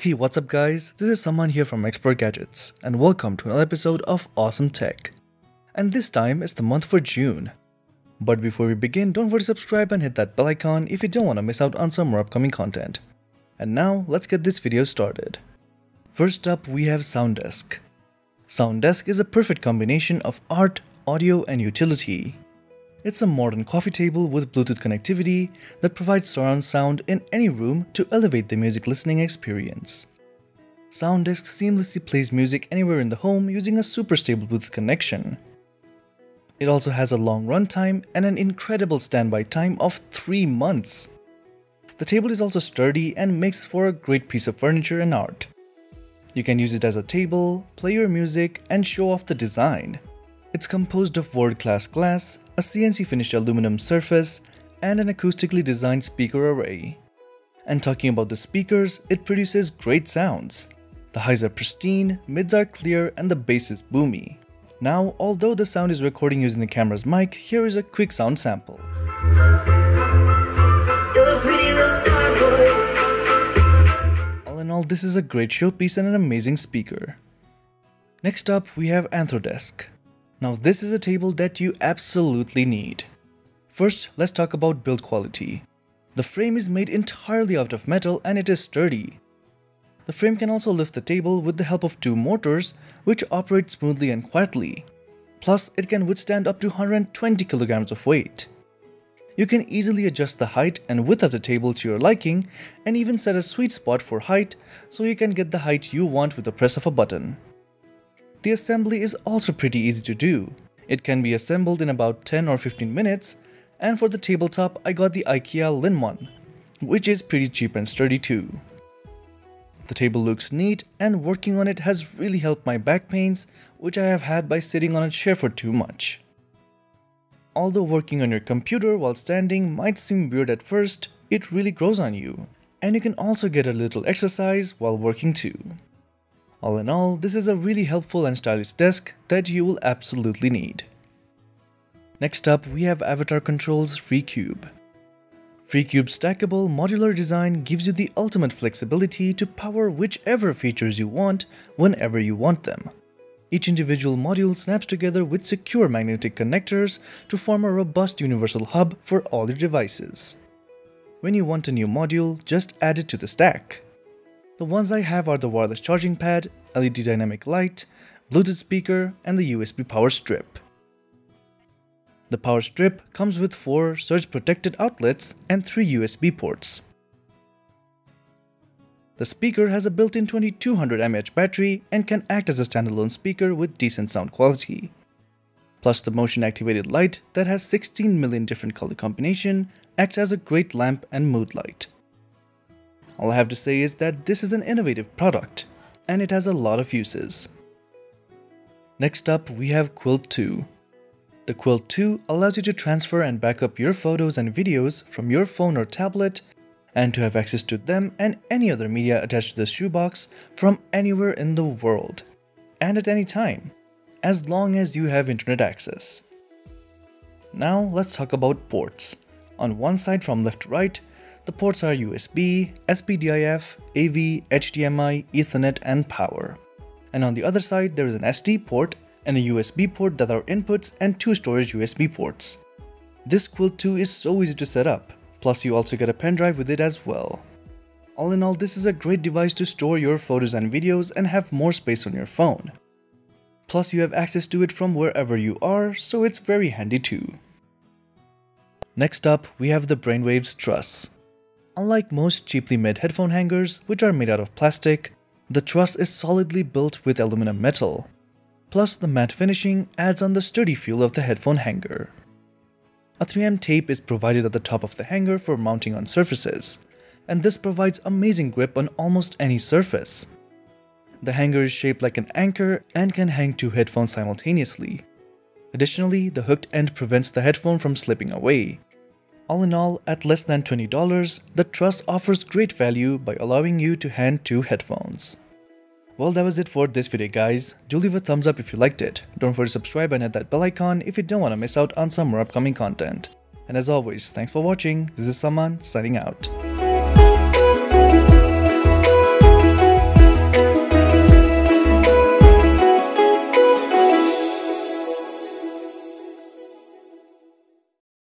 Hey, what's up guys, this is Saman here from Expert Gadgets and welcome to another episode of Awesome Tech. And this time it's the month for June. But before we begin, don't forget to subscribe and hit that bell icon if you don't want to miss out on some more upcoming content. And now let's get this video started. First up we have Soundesk. Soundesk is a perfect combination of art, audio and utility. It's a modern coffee table with Bluetooth connectivity that provides surround sound in any room to elevate the music listening experience. Soundesk seamlessly plays music anywhere in the home using a super stable Bluetooth connection. It also has a long runtime and an incredible standby time of 3 months. The table is also sturdy and makes for a great piece of furniture and art. You can use it as a table, play your music, and show off the design. It's composed of world-class glass, a CNC-finished aluminum surface, and an acoustically designed speaker array. And talking about the speakers, it produces great sounds. The highs are pristine, mids are clear, and the bass is boomy. Now, although the sound is recording using the camera's mic, here is a quick sound sample. All in all, this is a great showpiece and an amazing speaker. Next up, we have Soundesk. Now this is a table that you absolutely need. First, let's talk about build quality. The frame is made entirely out of metal and it is sturdy. The frame can also lift the table with the help of 2 motors, which operate smoothly and quietly. Plus, it can withstand up to 120 kilograms of weight. You can easily adjust the height and width of the table to your liking and even set a sweet spot for height so you can get the height you want with the press of a button. The assembly is also pretty easy to do. It can be assembled in about 10 or 15 minutes, and for the tabletop I got the IKEA Lin one, which is pretty cheap and sturdy too. The table looks neat and working on it has really helped my back pains, which I have had by sitting on a chair for too much. Although working on your computer while standing might seem weird at first, it really grows on you, and you can also get a little exercise while working too. All in all, this is a really helpful and stylish desk that you will absolutely need. Next up, we have Avatar Controls FreeCube. FreeCube's stackable modular design gives you the ultimate flexibility to power whichever features you want whenever you want them. Each individual module snaps together with secure magnetic connectors to form a robust universal hub for all your devices. When you want a new module, just add it to the stack. The ones I have are the wireless charging pad, LED dynamic light, Bluetooth speaker, and the USB power strip. The power strip comes with 4 surge-protected outlets and 3 USB ports. The speaker has a built-in 2200 mAh battery and can act as a standalone speaker with decent sound quality. Plus the motion-activated light that has 16 million different color combination acts as a great lamp and mood light. All I have to say is that this is an innovative product, and it has a lot of uses. Next up, we have Kwilt 2. The Kwilt 2 allows you to transfer and backup your photos and videos from your phone or tablet, and to have access to them and any other media attached to the shoebox from anywhere in the world, and at any time, as long as you have internet access. Now let's talk about ports. On one side from left to right, the ports are USB, SPDIF, AV, HDMI, Ethernet, and power. And on the other side, there is an SD port and a USB port that are inputs and 2 storage USB ports. This Kwilt 2 is so easy to set up, plus you also get a pen drive with it as well. All in all, this is a great device to store your photos and videos and have more space on your phone. Plus you have access to it from wherever you are, so it's very handy too. Next up, we have the Brainwaves Truss. Unlike most cheaply made headphone hangers, which are made out of plastic, the Truss is solidly built with aluminum metal. Plus the matte finishing adds on the sturdy feel of the headphone hanger. A 3M tape is provided at the top of the hanger for mounting on surfaces, and this provides amazing grip on almost any surface. The hanger is shaped like an anchor and can hang 2 headphones simultaneously. Additionally, the hooked end prevents the headphone from slipping away. All in all, at less than $20, the Truss offers great value by allowing you to hand 2 headphones. Well, that was it for this video guys. Do leave a thumbs up if you liked it. Don't forget to subscribe and hit that bell icon if you don't want to miss out on some more upcoming content. And as always, thanks for watching. This is Saman signing out.